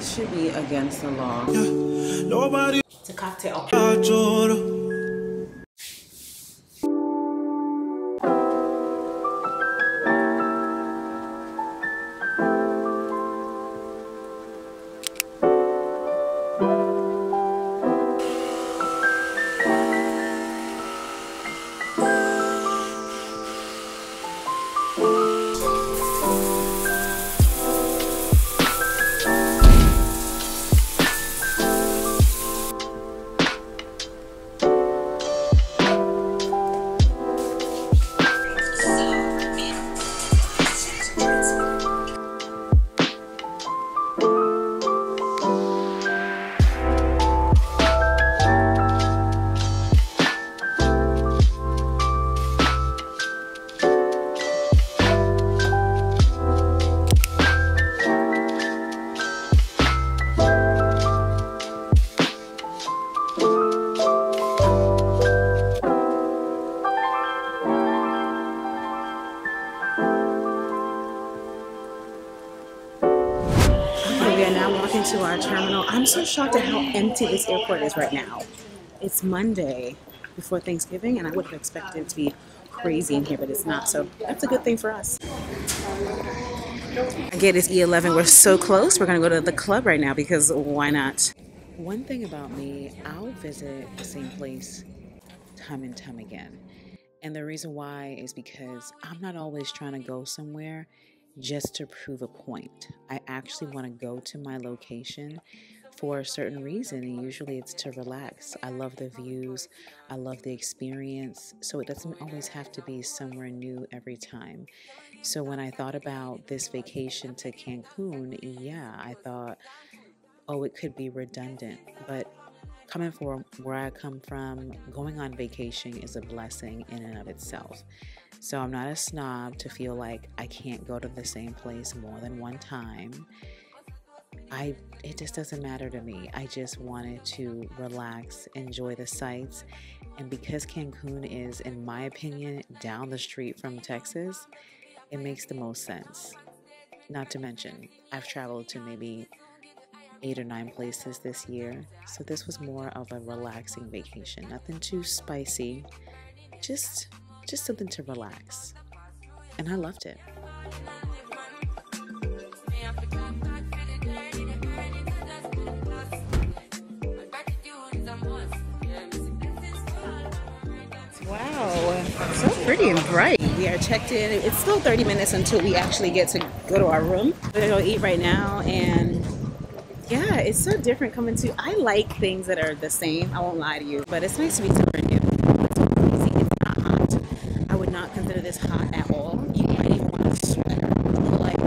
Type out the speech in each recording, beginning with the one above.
it should be against the law. Yeah, nobody. It's a cocktail. To our terminal. I'm so shocked at how empty this airport is right now. It's Monday before Thanksgiving and I would have expected it to be crazy in here, but it's not, so that's a good thing for us. Again, it's E11. We're so close. We're gonna go to the club right now because why not? One thing about me, I'll visit the same place time and time again, and the reason why is because I'm not always trying to go somewhere just to prove a point. I actually want to go to my location for a certain reason, and usually it's to relax. I love the views, I love the experience, so it doesn't always have to be somewhere new every time. So when I thought about this vacation to Cancun, yeah, I thought, oh, it could be redundant, but coming from where I come from, going on vacation is a blessing in and of itself. So I'm not a snob to feel like I can't go to the same place more than one time. It just doesn't matter to me. I just wanted to relax, enjoy the sights. And because Cancun is, in my opinion, down the street from Texas, it makes the most sense. Not to mention, I've traveled to maybe 8 or 9 places this year, so this was more of a relaxing vacation. Nothing too spicy, just something to relax, and I loved it. Wow, so pretty and bright. We are checked in. It's still 30 minutes until we actually get to go to our room. We're gonna eat right now, and yeah, it's so different coming to. I like things that are the same, I won't lie to you, but it's nice to be somewhere new. It's so crazy. It's not hot. I would not consider this hot at all. You might even want a sweater. Like,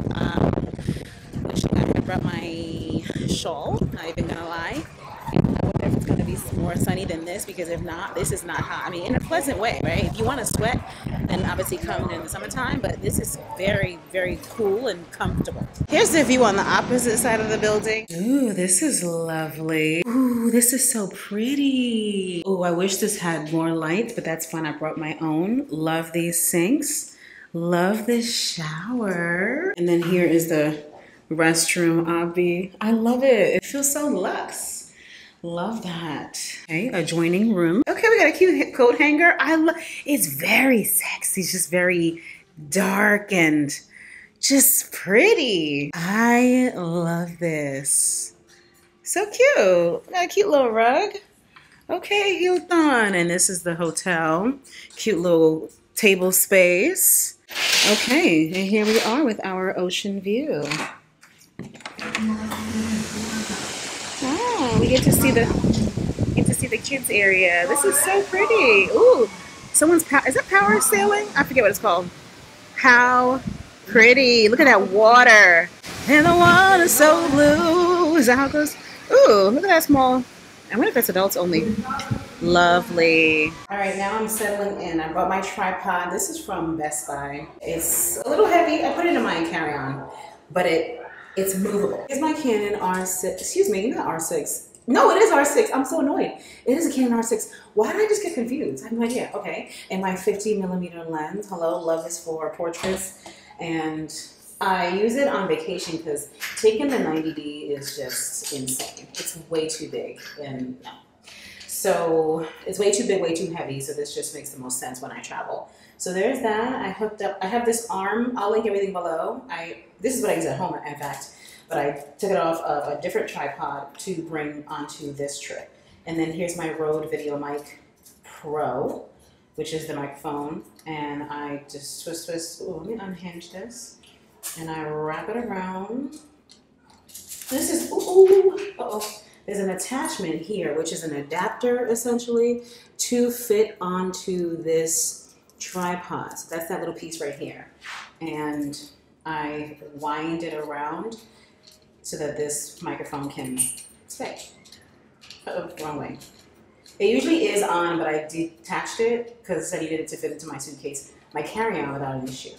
wish I had brought my shawl, not even gonna lie. And I wonder if it's gonna be more sunny than this, because if not, this is not hot. I mean, in a pleasant way, right? If you wanna sweat, then obviously come in the summertime, but this is very, very cool and comfortable. Here's the view on the opposite side of the building. Ooh, this is lovely. Ooh, this is so pretty. Ooh, I wish this had more light, but that's fine. I brought my own. Love these sinks. Love this shower. And then here is the restroom obby. I love it. It feels so luxe. Love that. Okay, adjoining room. Okay, we got a cute coat hanger. It's very sexy. It's just very dark and just pretty. I love this. So cute. Got a cute little rug. Okay, Hilton. And this is the hotel. Cute little table space. Okay, and here we are with our ocean view. Oh, we get to see the kids area. This is so pretty. Ooh, is that power sailing? I forget what it's called. How pretty. Look at that water. And the water's so blue. Is that how it goes? Ooh, look at that small. I wonder if that's adults only. Lovely. All right, now I'm settling in. I brought my tripod. This is from Best Buy. It's a little heavy. I put it in my carry-on, but it's movable. Here's my Canon R6. Excuse me, not R6. No, it is R6. I'm so annoyed. It is a Canon R6. Why did I just get confused? I have no idea. Okay. And my 50mm lens. Hello, love this for portraits and I use it on vacation because taking the 90D is just insane. It's way too big and no. So it's way too big, way too heavy. So this just makes the most sense when I travel. So there's that. I hooked up, I have this arm. I'll link everything below. This is what I use at home, in fact, but I took it off of a different tripod to bring onto this trip. And then here's my Rode VideoMic Pro, which is the microphone. And I just twist. Ooh, let me unhinge this. And I wrap it around. This is, there's an attachment here, which is an adapter essentially to fit onto this tripod. So that's that little piece right here. And I wind it around so that this microphone can stay. Uh-oh, wrong way. It usually is on, but I detached it because I needed it to fit into my suitcase, my carry-on without an issue.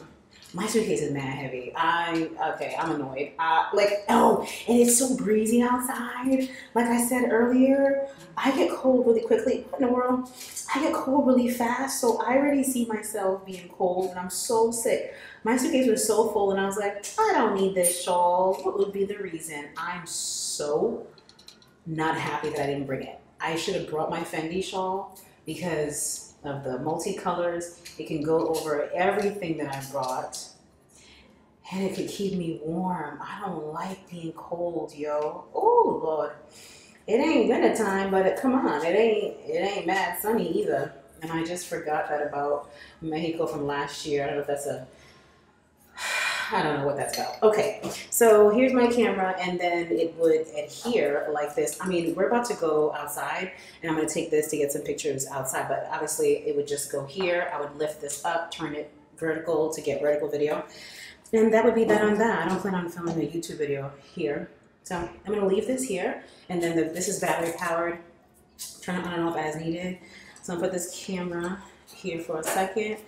My suitcase is mad heavy. I'm annoyed. And it's so breezy outside. Like I said earlier, I get cold really quickly. What in the world? I get cold really fast, so I already see myself being cold, and I'm so sick. My suitcase was so full, and I was like, I don't need this shawl. What would be the reason? I'm so not happy that I didn't bring it. I should have brought my Fendi shawl because of the multicolors. It can go over everything that I brought, and it can keep me warm. I don't like being cold, yo. Oh Lord, it ain't winter time, but come on, it ain't mad sunny either. And I just forgot that about Mexico from last year. I don't know if that's a, I don't know what that's about. Okay, so here's my camera, and then it would adhere like this. I mean, we're about to go outside, and I'm gonna take this to get some pictures outside, but obviously it would just go here. I would lift this up, turn it vertical to get vertical video. And that would be that on that. I don't plan on filming a YouTube video here. So I'm gonna leave this here, and then this is battery powered. Turn it on and off as needed. So I'm gonna put this camera here for a second.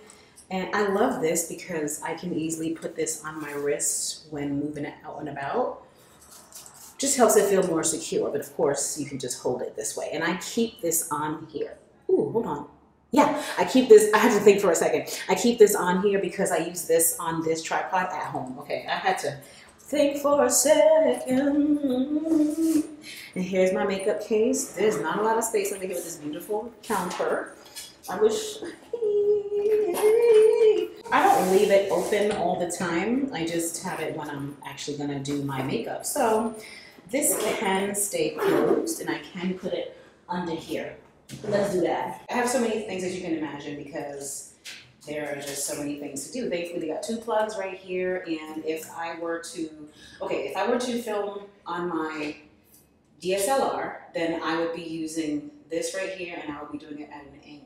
And I love this because I can easily put this on my wrist when moving it out and about. Just helps it feel more secure, but of course you can just hold it this way. And I keep this on here. Ooh, hold on. Yeah, I keep this, I had to think for a second. I keep this on here because I use this on this tripod at home. Okay, I had to think for a second. And here's my makeup case. There's not a lot of space under here with this beautiful counter. I wish, I don't leave it open all the time. I just have it when I'm actually gonna do my makeup. So this can stay closed, and I can put it under here. Let's do that. I have so many things, as you can imagine, because there are just so many things to do. Thankfully, we got two plugs right here, and if I were to film on my DSLR, then I would be using this right here, and I would be doing it at an angle.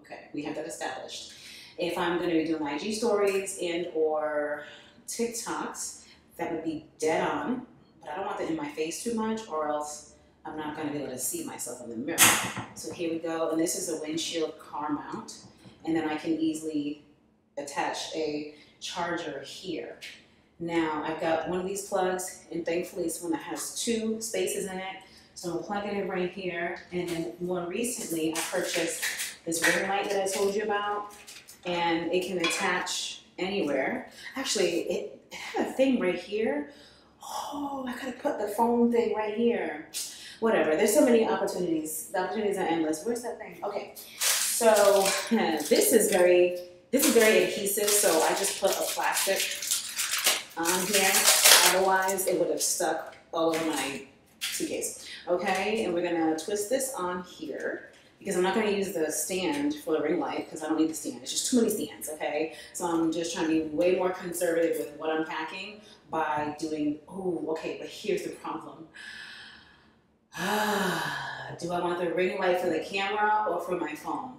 Okay, we have that established. If I'm gonna be doing IG stories and/or TikToks, that would be dead on, but I don't want that in my face too much, or else I'm not gonna be able to see myself in the mirror. So here we go, and this is a windshield car mount, and then I can easily attach a charger here. Now, I've got one of these plugs, and thankfully it's one that has two spaces in it, so I'm plugging it right here, and then more recently I purchased this ring light that I told you about, and it can attach anywhere. Actually, it had a thing right here. Oh, I could have put the phone thing right here. Whatever, there's so many opportunities. The opportunities are endless. Where's that thing? Okay, so this is very adhesive, so I just put a plastic on here. Otherwise, it would have stuck all over my suitcase. Okay, and we're gonna twist this on here, because I'm not going to use the stand for the ring light because I don't need the stand. It's just too many stands, okay? So I'm just trying to be way more conservative with what I'm packing by doing, oh, okay, but here's the problem. Do I want the ring light for the camera or for my phone?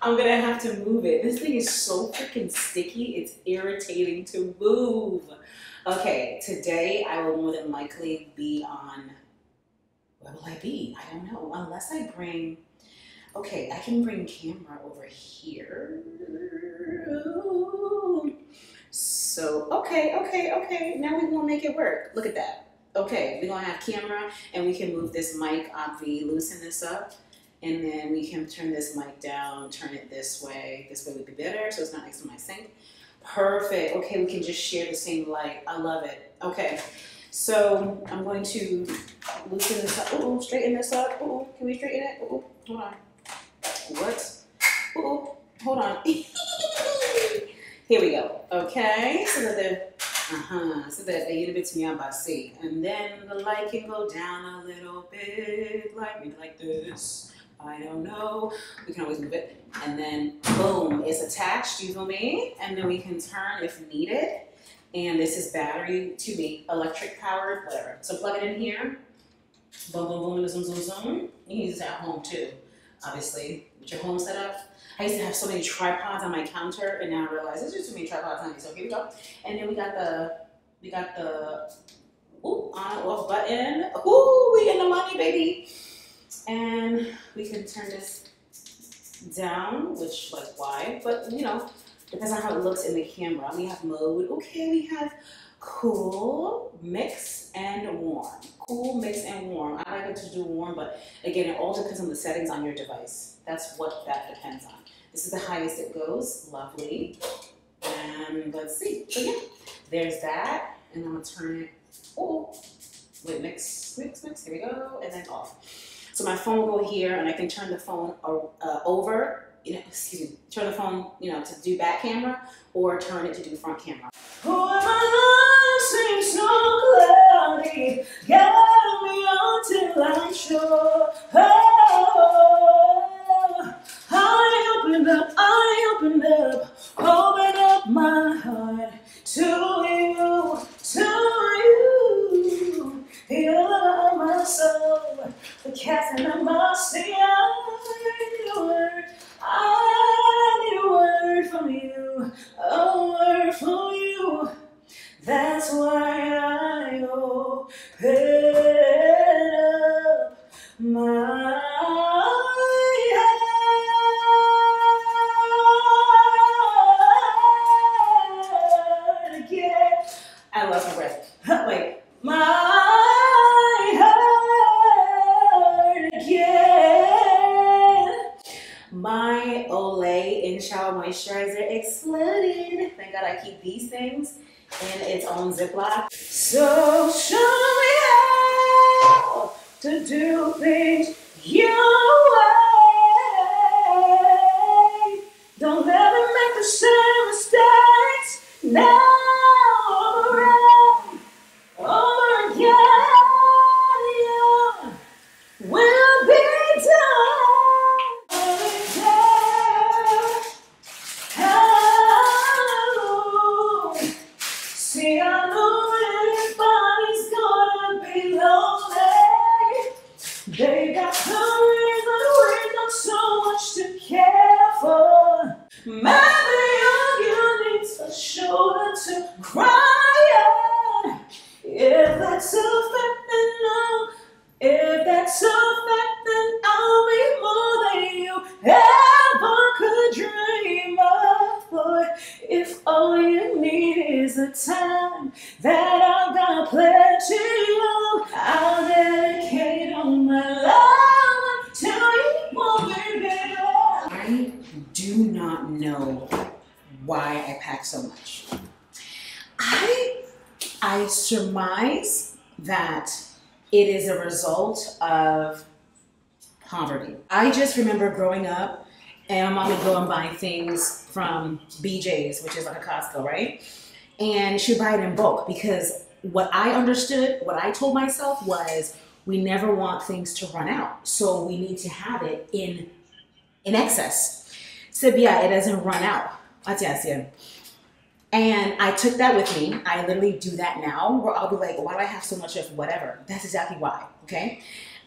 I'm going to have to move it. This thing is so freaking sticky. It's irritating to move. Okay, today I will more than likely be on... Where will I be? I don't know, unless I bring, okay, I can bring camera over here. So, okay, now we're gonna make it work. Look at that. Okay, we're gonna have camera, and we can move this mic, obviously loosen this up, and then we can turn this mic down, turn it this way. This way would be better, so it's not next to my sink. Perfect. Okay, we can just share the same light. I love it. Okay, so I'm going to loosen this up. Ooh, straighten this up. Ooh, can we straighten it? Ooh, hold on. What? Ooh, hold on. Here we go. Okay, so that the they get a bit to me on by C, and then the light can go down a little bit, like maybe like this. I don't know. We can always move it. And then, boom, it's attached, you feel me? And then we can turn if needed. And this is battery, to be electric powered, whatever. So plug it in here. Boom, boom, boom, zoom, zoom, zoom. You can use this at home too, obviously, with your home setup. I used to have so many tripods on my counter, and now I realize there's just too many tripods on me, so here we go. And then we got the ooh, on off button. Ooh, we in the money, baby. And we can turn this down, which, like, why? But, you know, depends on how it looks in the camera. We have mode. Okay, we have cool, mix, and warm. Cool, mix, and warm. I like it to do warm, but, again, it all depends on the settings on your device. That's what that depends on. This is the highest it goes. Lovely. And let's see. So, yeah, there's that. And I'm going to turn it. Oh, wait, mix, mix, mix. Here we go. And then off. So my phone will go here, and I can turn the phone over, you know, excuse me, turn the phone, you know, to do back camera, or turn it to do front camera. Oh, my life seems so cloudy, get me until I'm sure. Oh, I open up my heart to you, You're my soul, the captain of my sea. I need a word from you, a word from you. That's why I open up my heart again. I love my breath. Wait, my. My Olay In Shower Moisturizer exploded. Thank God I keep these things in its own Ziploc. So show me how to do things your way. Don't ever make the same mistakes now over again. We'll be done. Surmise that it is a result of poverty. I just remember growing up and my mom would go and buy things from BJ's, which is like a Costco, right? And she would buy it in bulk because what I understood, what I told myself was we never want things to run out. So we need to have it in excess. So yeah, it doesn't run out. And I took that with me. I literally do that now where I'll be like, why do I have so much of whatever? That's exactly why, okay?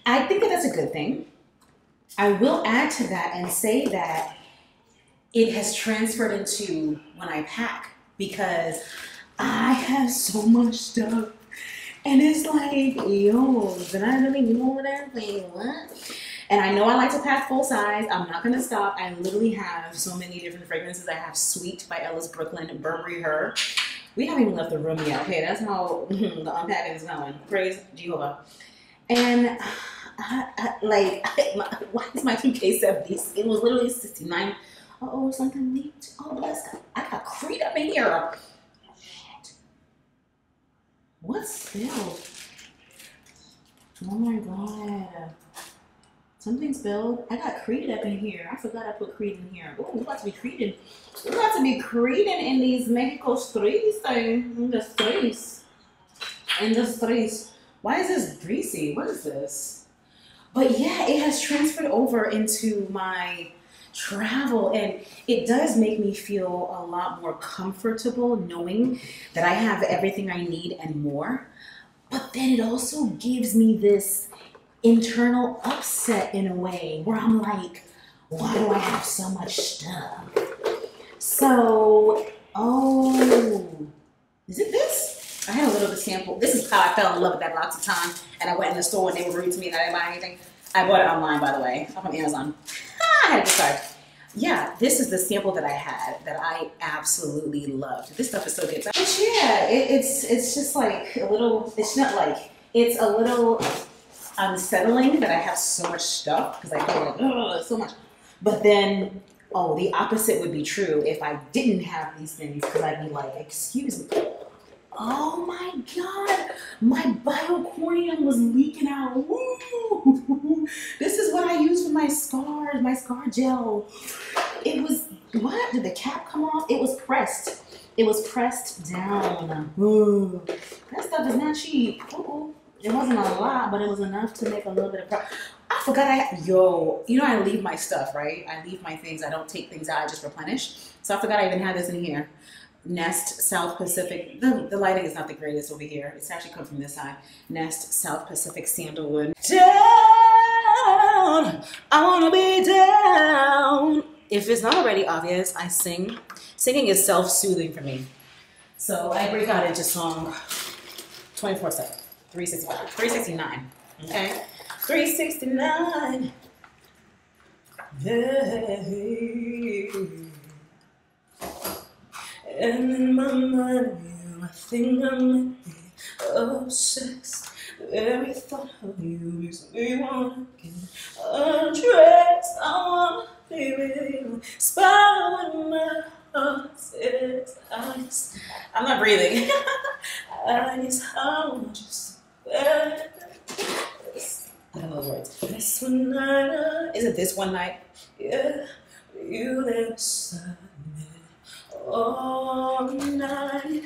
I think that that's a good thing. I will add to that and say that it has transferred into when I pack because I have so much stuff. And it's like, yo, did I really know that thing? What? And I know I like to pack full size. I'm not gonna stop. I literally have so many different fragrances. I have Sweet by Ellis Brooklyn, Burberry Her. We haven't even left the room yet. Okay, that's how the unpacking is going. Praise Jehovah. And why is my 2K70? It was literally 69. Uh oh, something leaked. Oh, bless God. I got freedom in here. Shit. What's spilled? Oh my god. Something's spilled. I got Creed up in here. I forgot I put Creed in here. Oh, we're about to be Creeding. We're about to be Creeding in these Mexico streets. In the streets. In the streets. Why is this greasy? What is this? But yeah, it has transferred over into my travel, and it does make me feel a lot more comfortable knowing that I have everything I need and more. But then it also gives me this internal upset in a way where I'm like, why do I have so much stuff? So, oh, is it this? I had a little bit of sample. This is how I fell in love with that lots of time, and I went in the store and they were rude to me and I didn't buy anything. I bought it online, by the way, up on Amazon. I had to start. Yeah, this is the sample that I had that I absolutely loved. This stuff is so good. But yeah, it's just like a little, it's not like, it's a little unsettling that I have so much stuff because I feel like, oh, so much. But then, oh, the opposite would be true if I didn't have these things because I'd be like, excuse me. Oh my god, my biocorneum was leaking out. Woo. This is what I use for my scars, my scar gel. It was, what? Did the cap come off? It was pressed. It was pressed down. Woo. That stuff is not cheap. Ooh. It wasn't a lot, but it was enough to make a little bit of profit. I forgot yo, you know I leave my stuff, right? I leave my things. I don't take things out. I just replenish. So I forgot I even had this in here. Nest South Pacific. The lighting is not the greatest over here. It's actually come from this side. Nest South Pacific Sandalwood. Down, I wanna be down. If it's not already obvious, I sing. Singing is self-soothing for me. So I break out into song 24/7, 365, 369. Okay, 369. Hey. And in my mind, you, I think I might be obsessed. The very thought of you makes me wanna get undressed. I wanna be with you, spite with my heart's eyes. I'm not breathing. I guess I want you so bad. I don't know those words. This one night, is it this one night? Yeah, you there beside me. All night,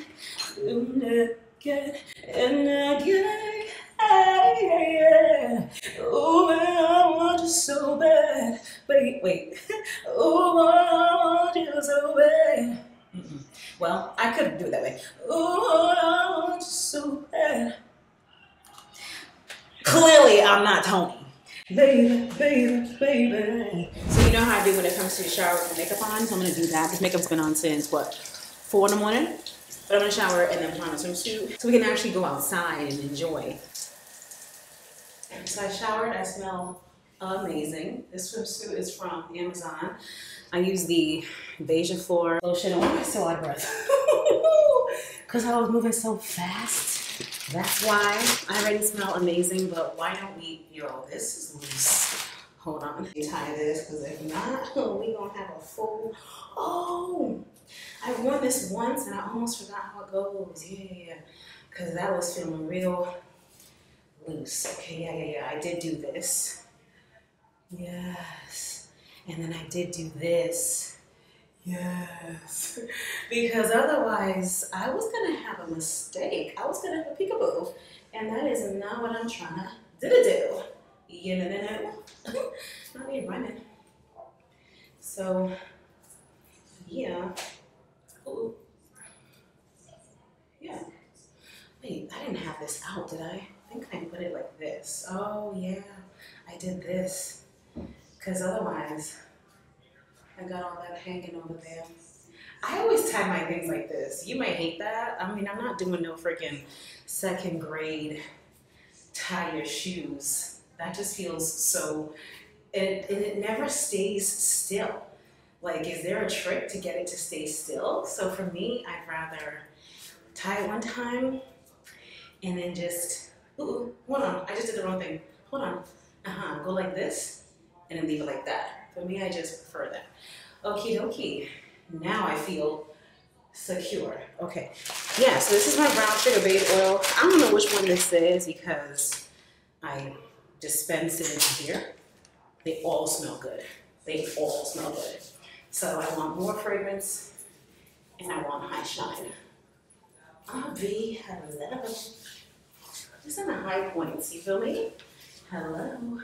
again and again, yeah. Oh, I want you so bad. Wait. Oh, I want you so bad. Well, I couldn't do it that way. Oh, I want you so bad. Clearly, I'm not Tony. Baby, baby, baby. So you know how I do when it comes to the shower with the makeup on? So I'm going to do that. This makeup's been on since, what, 4 in the morning? But I'm going to shower and then put on a swimsuit so we can actually go outside and enjoy. So I showered. I smell amazing. This swimsuit is from Amazon. I use the Beija Flor lotion. Why am I still out of breath? Because I was moving so fast. That's why I already smell amazing, but why don't we, yo, this is loose. Hold on. Tie this, because if not, we gonna have a full, oh, I've worn this once and I almost forgot how it goes. Yeah, because that was feeling real loose. Okay, yeah, I did do this. Yes, and then I did do this. Yes, because otherwise I was gonna have a mistake. I was gonna have a peekaboo, and that is not what I'm trying to do. You know, not me running. So, yeah. Ooh. Yeah. Wait, I didn't have this out, did I? I think I put it like this. Oh yeah, I did this, because otherwise. I got all that hanging over there. I always tie my things like this. You might hate that. I mean, I'm not doing no freaking second grade tie your shoes. That just feels so, and it never stays still. Like, is there a trick to get it to stay still? So for me, I'd rather tie it one time and then just, ooh, hold on, I just did the wrong thing. Hold on, go like this and then leave it like that. For me, I just prefer that. Okie dokie. Now I feel secure. Okay, yeah, so this is my brown sugar baby oil. I don't know which one this is because I dispense it in here. They all smell good. They all smell good. So I want more fragrance and I want high shine. Avi, hello. Just on the high points, you feel me? Hello.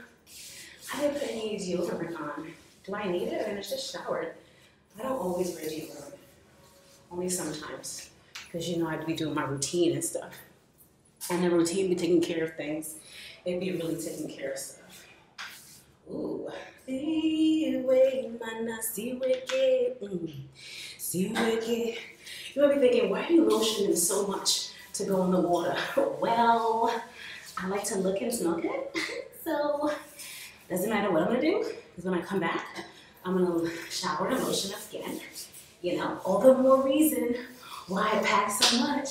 I didn't put any deodorant on. Do I need it? I mean, I just showered. I don't always wear deodorant. Only sometimes. Because you know I'd be doing my routine and stuff. And the routine be taking care of things. It'd be really taking care of stuff. Ooh. You might be thinking, why are you lotioning so much to go in the water? Well, I like to look and smell good. So doesn't matter what I'm gonna do, because when I come back, I'm gonna shower and lotion my skin. You know, all the more reason why I pack so much,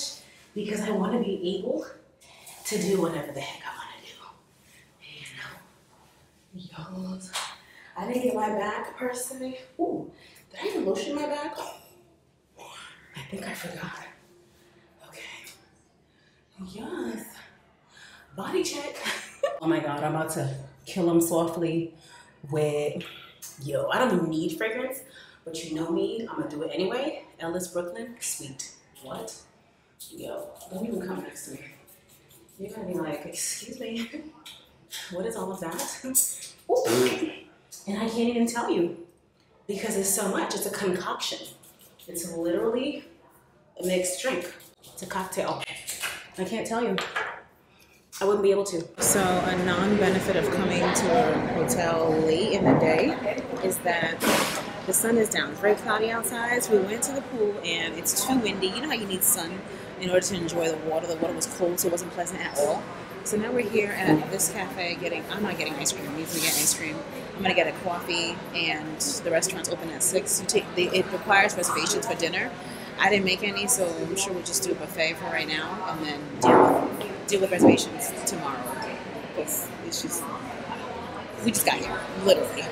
because I want to be able to do whatever the heck I want to do. You know, y'all. I didn't get my bag per se. Ooh, did I even lotion my bag? I think I forgot. Okay. Yes. Body check. Oh my God, I'm about to kill them softly with, yo, I don't need fragrance. But you know me, I'm gonna do it anyway. Ellis Brooklyn, sweet. What? Yo, don't even come next to me. You're gonna be like, excuse me, what is all of that? Ooh. And I can't even tell you because it's so much. It's a concoction. It's literally a mixed drink. It's a cocktail. I can't tell you. I wouldn't be able to. So a non-benefit of coming to a hotel late in the day is that the sun is down. It's very cloudy outside. So we went to the pool and it's too windy. You know how you need sun in order to enjoy the water. The water was cold, so it wasn't pleasant at all. So now we're here at this cafe getting, I'm not getting ice cream. I'm usually getting ice cream. I'm gonna get a coffee and the restaurant's open at 6. It requires reservations for dinner. I didn't make any, so I'm sure we'll just do a buffet for right now and then deal with reservations tomorrow. Because it's just, we just got here, literally.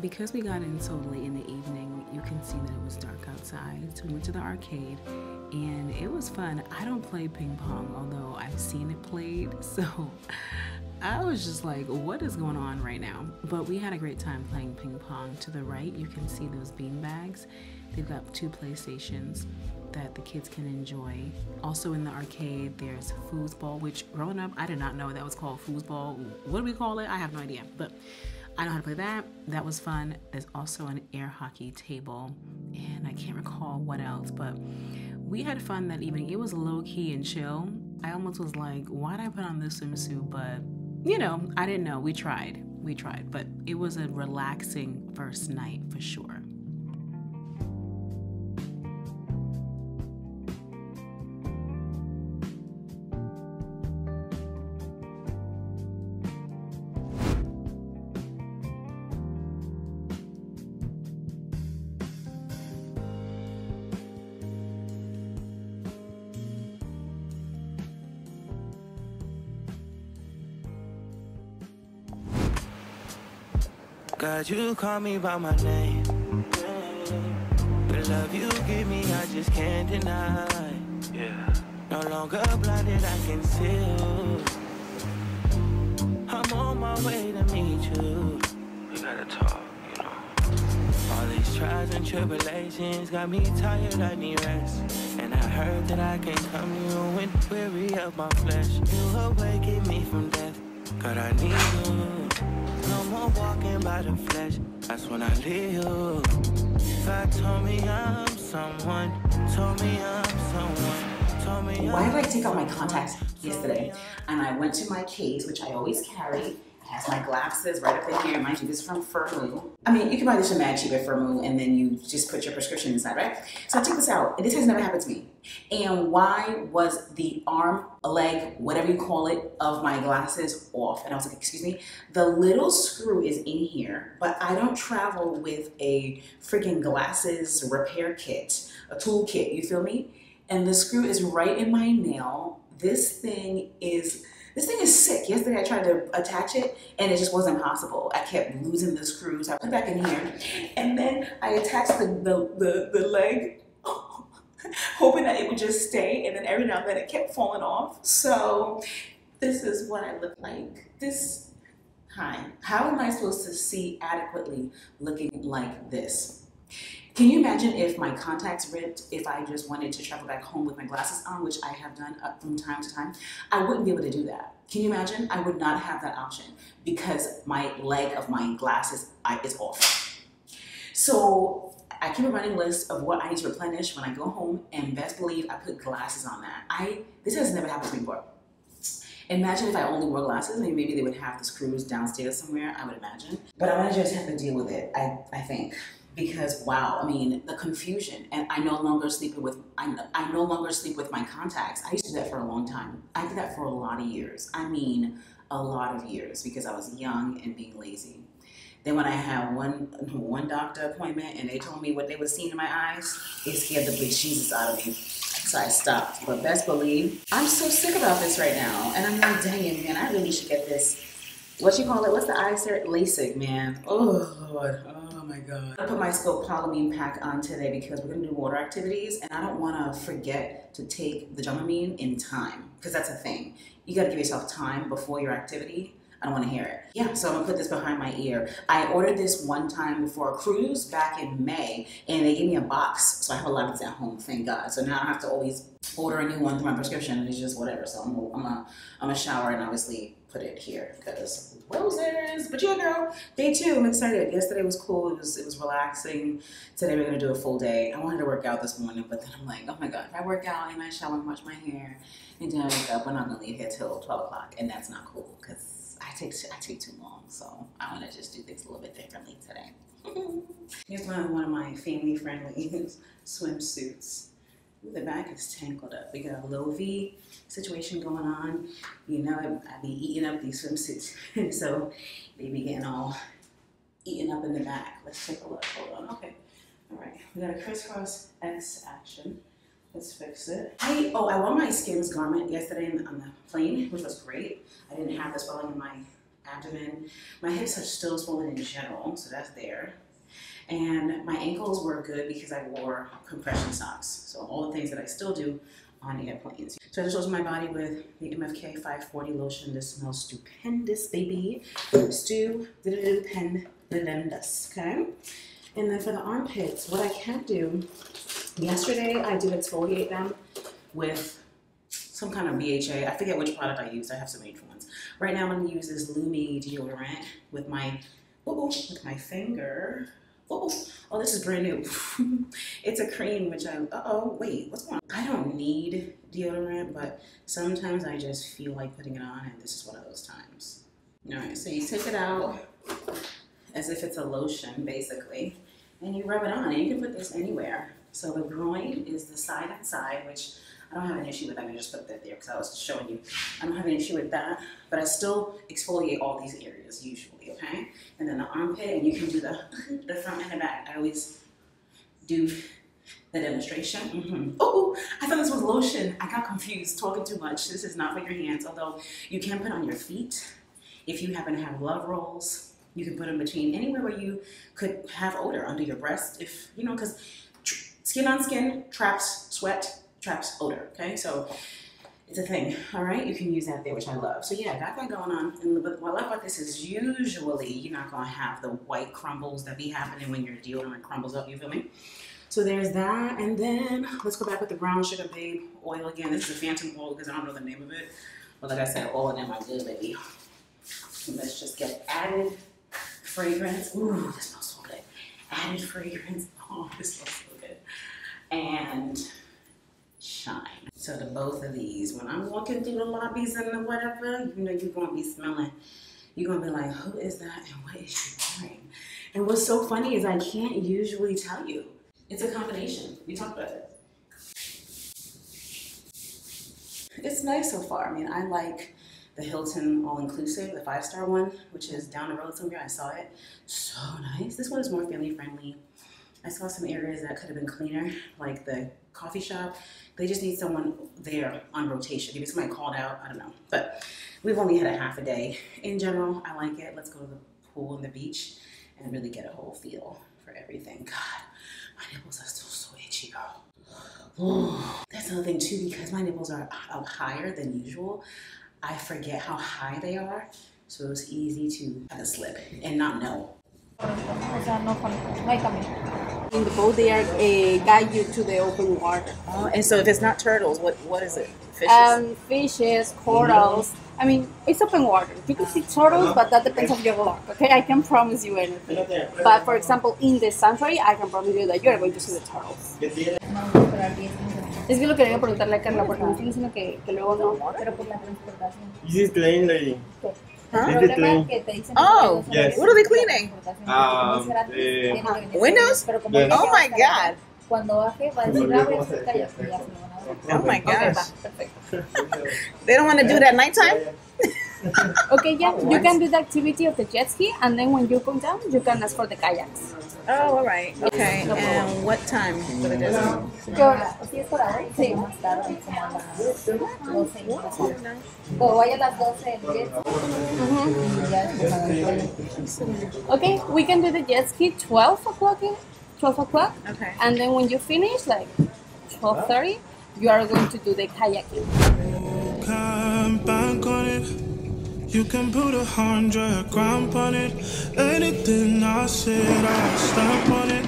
Because we got in so late in the evening, you can see that it was dark outside. So we went to the arcade and it was fun. I don't play ping pong, although I've seen it played. So I was just like, what is going on right now? But we had a great time playing ping pong. To the right, you can see those bean bags. They've got 2 PlayStations that the kids can enjoy. Also in the arcade, there's foosball, which growing up, I did not know that was called foosball. What do we call it? I have no idea. But I know how to play that. That was fun. There's also an air hockey table and I can't recall what else, but we had fun that evening. It was low key and chill. I almost was like, why did I put on this swimsuit? But you know, I didn't know. We tried, but it was a relaxing first night for sure. God, you call me by my name. The love you give me, I just can't deny. Yeah. No longer blinded, I can see you. I'm on my way to meet you. We gotta talk, you know. All these trials and tribulations got me tired, I need rest. And I heard that I can come to you when weary of my flesh. You awaken me from death. God, I need you. No more walking by the flesh, that's when I live. God told me I'm someone, told me I'm someone, told me I'm. Why did I take out my contacts yesterday? And I went to my case, which I always carry, has my glasses right up in here. Mind you, this is from Furmoo. I mean, you can buy this in mad cheap at Furmoo, and then you just put your prescription inside, right? So check this out. This has never happened to me. And why was the arm, leg, whatever you call it, of my glasses off? And I was like, excuse me? The little screw is in here, but I don't travel with a freaking glasses repair kit, a tool kit, you feel me? And the screw is right in my nail. This thing is sick. Yesterday I tried to attach it and it just wasn't possible. I kept losing the screws. I put it back in here and then I attached the leg, hoping that it would just stay, and then every now and then it kept falling off. So this is what I look like. This, hi, how am I supposed to see adequately looking like this? Can you imagine if my contacts ripped, if I just wanted to travel back home with my glasses on, which I have done from time to time? I wouldn't be able to do that. Can you imagine? I would not have that option because my leg of my glasses is off. So I keep a running list of what I need to replenish when I go home, and best believe I put glasses on that. This has never happened to me before. Imagine if I only wore glasses. Maybe they would have the screws downstairs somewhere, I would imagine. But I'm gonna just have to deal with it, I think. Because wow, I mean, the confusion, and I no longer sleep with my contacts. I used to do that for a long time. I did that for a lot of years. I mean, a lot of years, because I was young and being lazy. Then when I had one doctor appointment and they told me what they were seeing in my eyes, it scared the bejesus out of me. So I stopped. But best believe, I'm so sick about this right now, and I'm like, dang it, man, I really should get this. What you call it? What's the eye cert? LASIK, man. Oh Lord. Oh my God. I put my scopolamine pack on today because we're gonna do water activities, and I don't wanna forget to take the Dramamine in time, because that's a thing. You gotta give yourself time before your activity. I don't wanna hear it. Yeah, so I'm gonna put this behind my ear. I ordered this one time before a cruise back in May, and they gave me a box, so I have a lot of these at home, thank God. So now I have to always order a new one through my prescription, and it's just whatever. So I'm gonna shower and obviously put it here because roses. But yeah, girl, day 2, I'm excited. Yesterday was cool, it was relaxing. Today we're gonna do a full day. I wanted to work out this morning, but then I'm like, oh my God, if I work out and I shower and wash my hair and then I wake up, we're not gonna leave here till 12 o'clock, and that's not cool because I take too long. So I wanna just do things a little bit differently today. Here's one of my family-friendly swimsuits. Ooh, the back is tangled up. We got a low V situation going on. You know, I be eating up these swimsuits. And so they be getting all eaten up in the back. Let's take a look. Hold on. Okay. All right. We got a crisscross X action. Let's fix it. I wore my Skims garment yesterday on the plane, which was great. I didn't have the swelling in my abdomen. My hips are still swollen in general, so that's there. And my ankles were good because I wore compression socks. So all the things that I still do on airplanes. So I just lotion my body with the MFK 540 lotion. This smells stupendous, baby. Stupendous, okay? And then for the armpits, what I can do, yesterday I did exfoliate them with some kind of BHA. I forget which product I used. I have so many different ones. Right now I'm gonna use this Lumi deodorant with my finger. Oh, this is brand new. It's a cream, which what's going on? I don't need deodorant, but sometimes I just feel like putting it on, and this is one of those times. All right, so you take it out as if it's a lotion, basically, and you rub it on, and you can put this anywhere. So the groin is the side and side, which I don't have an issue with. I mean, just put that there because I was showing you. I don't have an issue with that, but I still exfoliate all these areas usually, okay? And then the armpit, and you can do the front and the back. I always do the demonstration. Oh, I thought this was lotion. I got confused, talking too much. This is not for your hands, although you can put on your feet. If you happen to have love rolls, you can put them between anywhere where you could have odor, under your breast, if, you know, because skin on skin traps sweat, traps odor, okay? So it's a thing, all right? You can use that there, which I love. So yeah, I got that going on. And what I love about this is usually you're not gonna have the white crumbles that be happening when your deodorant crumbles up, you feel me? So there's that, and then let's go back with the brown sugar babe oil again. This is a phantom oil because I don't know the name of it. But like I said, all of them are good, baby. And let's just get added fragrance. Ooh, this smells so good. Added fragrance, oh, this smells so good. And shine. So the both of these, when I'm walking through the lobbies and the whatever, you know you're gonna be smelling you're gonna be like, who is that and what is she wearing? And what's so funny is I can't usually tell you. It's a combination. We talked about it. It's nice so far. I mean, I like the Hilton all-inclusive, the 5-star one, which is down the road somewhere. I saw it. So nice. This one is more family-friendly. I saw some areas that could have been cleaner, like the coffee shop. They just need someone there on rotation. Maybe somebody called out. I don't know. But we've only had a half a day. In general, I like it. Let's go to the pool and the beach and really get a whole feel for everything. God, my nipples are still so itchy, girl. Oh, that's another thing too, because my nipples are up higher than usual. I forget how high they are, so it's easy to kind of slip and not know. In the boat, they are guide you to the open water. Oh, and so if it's not turtles, what is it? Fishes? Fishes, corals. I mean, it's open water. You can see turtles, but that depends on your luck, okay? I can't promise you anything. But for example, in the sanctuary, I can promise you that you are going to see the turtles. Es que lo quería preguntarle a Carla porque me está diciendo que luego no, pero por la transportación. This is clean, lady. Oh, yes. What are they cleaning? Windows? Oh my God. Oh my gosh. They don't want to do that nighttime? Okay, yeah, you can do the activity of the jet ski, and then when you come down, you can ask for the kayaks. Oh, all right. Okay, and what time for the jet ski? Okay, we can do the jet ski 12 o'clock. 12 o'clock, okay. And then when you finish, like 12:30, you are going to do the kayaking. Climb back on it. You can put 100 grams on it. Anything I said, I'll stamp on it.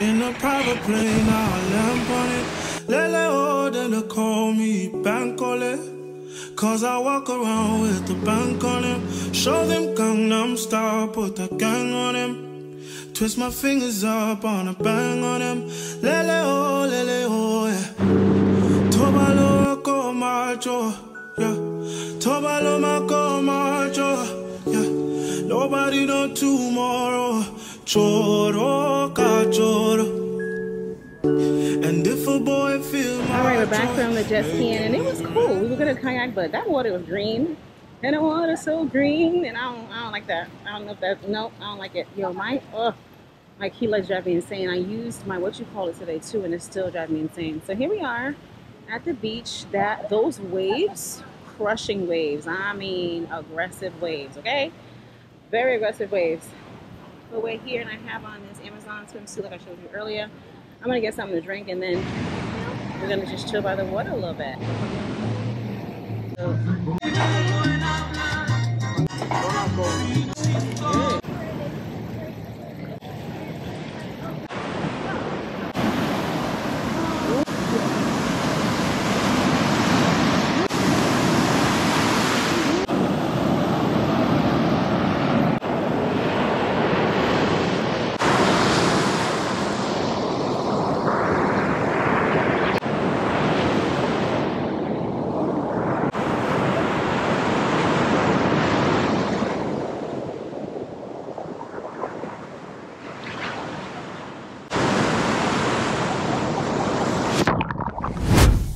In a private plane, I'll lamp on it. Lele, oh, they'll call me bank on it. Cause I walk around with the bank on it. Show them Gangnam Style, put the gang on him. Twist my fingers up on a bang on him. Lele oh, yeah. Tobalo go macho, yeah. Tobalo ma go macho, yeah. Nobody know tomorrow. Choro ka choro. And if a boy feel my all right, we're back from the jet skiing, and it was cool. We were gonna kayak, but that water was green. And the water's so green, and I don't like that. I don't know if that's, nope, I don't like it. Yo, my key lights drive me insane. I used my what you call it today too, and it still drives me insane. So here we are at the beach. Those waves, crushing waves. I mean, aggressive waves, okay? Very aggressive waves. But we're here, and I have on this Amazon swimsuit like I showed you earlier. I'm gonna get something to drink, and then we're gonna just chill by the water a little bit. So,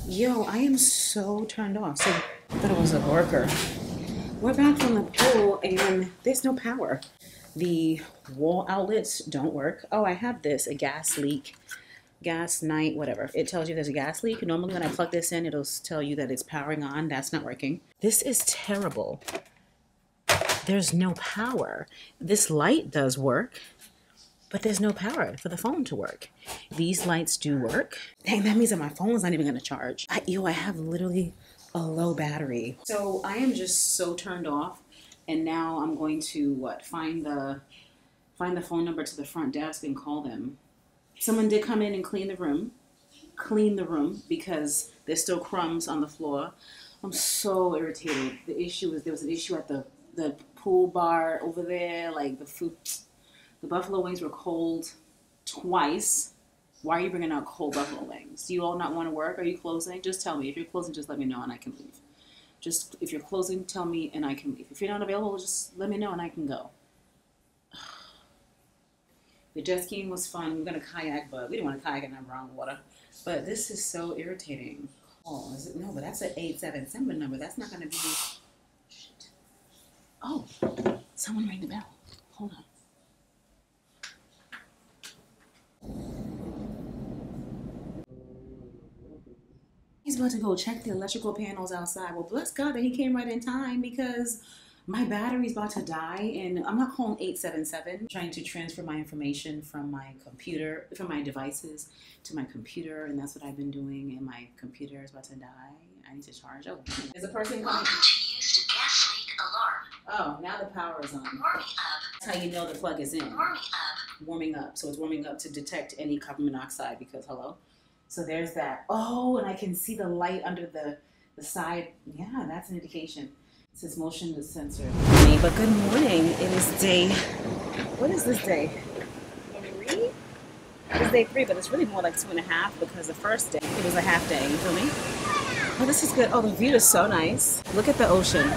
yo, I am so turned off. So I thought it was a lurker. We're back from the pool and there's no power. The wall outlets don't work. Oh, I have this, a gas leak, Gasknight, whatever. It tells you there's a gas leak. Normally when I plug this in, it'll tell you that it's powering on. That's not working. This is terrible. There's no power. This light does work, but there's no power for the phone to work. These lights do work. Dang, that means that my phone's not even gonna charge. I have literally a low battery. So I am just so turned off, and now I'm going to, what, find the phone number to the front desk and call them. Someone did come in and clean the room, because there's still crumbs on the floor. I'm so irritated. The issue is, there was an issue at the pool bar over there, like the food. The buffalo wings were cold twice. Why are you bringing out cold buffalo wings? Do you all not want to work? Are you closing? Just tell me. If you're closing, just let me know and I can leave. Just if you're closing, tell me, and I can. If you're not available, just let me know, and I can go. The jet skiing was fun. We were gonna kayak, but we didn't want to kayak in that wrong water. But this is so irritating. Oh, is it? No, but that's an 877 number. That's not gonna be. Shit. Oh, someone rang the bell. Hold on. He's about to go check the electrical panels outside. Well, bless God that he came right in time, because my battery's about to die, and I'm not calling 877. I'm trying to transfer my information from my computer, from my devices to my computer, and that's what I've been doing, and my computer is about to die. I need to charge up. There's a person coming. Welcome to use the gas leak alarm. Oh, now the power is on. Warming up. That's how you know the plug is in. Warming up. Warming up. So it's warming up to detect any carbon monoxide, because hello. So there's that. Oh, and I can see the light under the side. Yeah, that's an indication. It says motion sensor. But good morning. It is day. What is this day? 3? It's day 3, but it's really more like 2.5, because the first day it was a half day. You feel me? Oh, this is good. Oh, the view is so nice. Look at the ocean.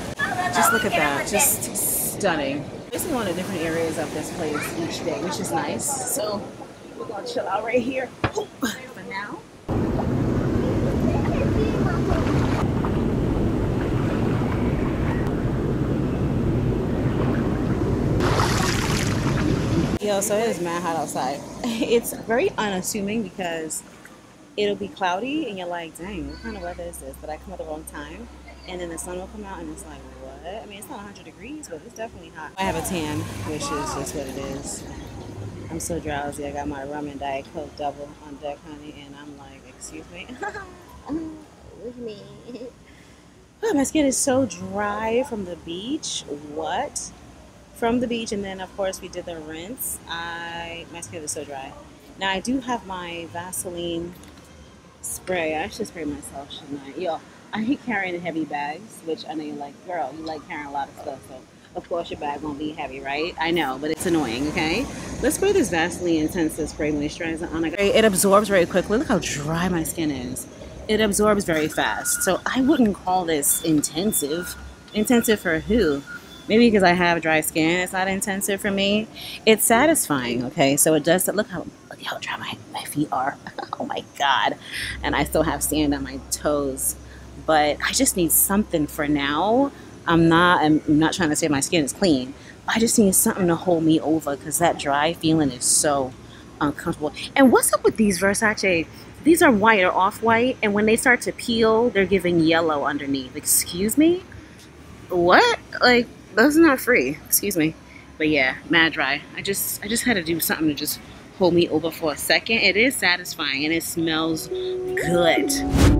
Just look at that. Just stunning. Basically, one of the different areas of this place each day, which is nice. So we're gonna chill out right here. Oh. Now. Yo, so it is mad hot outside. It's very unassuming because it'll be cloudy and you're like, dang, what kind of weather is this? But I come at the wrong time, and then the sun will come out and it's like, what? I mean, it's not 100 degrees, but it's definitely hot. I have a tan, which is just what it is. I'm so drowsy. I got my rum and Diet Coke double on deck, honey, and I'm like, excuse me. With me. Oh, my skin is so dry from the beach. What? From the beach, and then of course we did the rinse. My skin is so dry. Now I do have my Vaseline spray. I should spray myself, shouldn't I? Yo, I hate carrying heavy bags, which I know you're like, girl, you like carrying a lot of stuff, so. Of course your bag won't be heavy, right? I know, but it's annoying, okay? Let's spray this Vaseline Intensive Spray Moisturizer on. It absorbs very quickly. Look how dry my skin is. It absorbs very fast. So I wouldn't call this intensive. Intensive for who? Maybe because I have dry skin, it's not intensive for me. It's satisfying, okay? So it does, look how dry my feet are. Oh my God. And I still have sand on my toes. But I just need something for now. I'm not trying to say my skin is clean. I just need something to hold me over, because that dry feeling is so uncomfortable. And what's up with these Versace? These are white or off-white, and when they start to peel, they're giving yellow underneath. Excuse me? What? Like, those are not free. Excuse me. But yeah, mad dry. I just had to do something to just hold me over for a second. It is satisfying, and it smells good.